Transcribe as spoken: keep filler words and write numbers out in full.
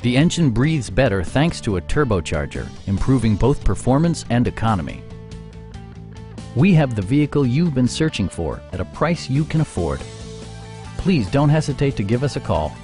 The engine breathes better thanks to a turbocharger, improving both performance and economy. We have the vehicle you've been searching for at a price you can afford. Please don't hesitate to give us a call.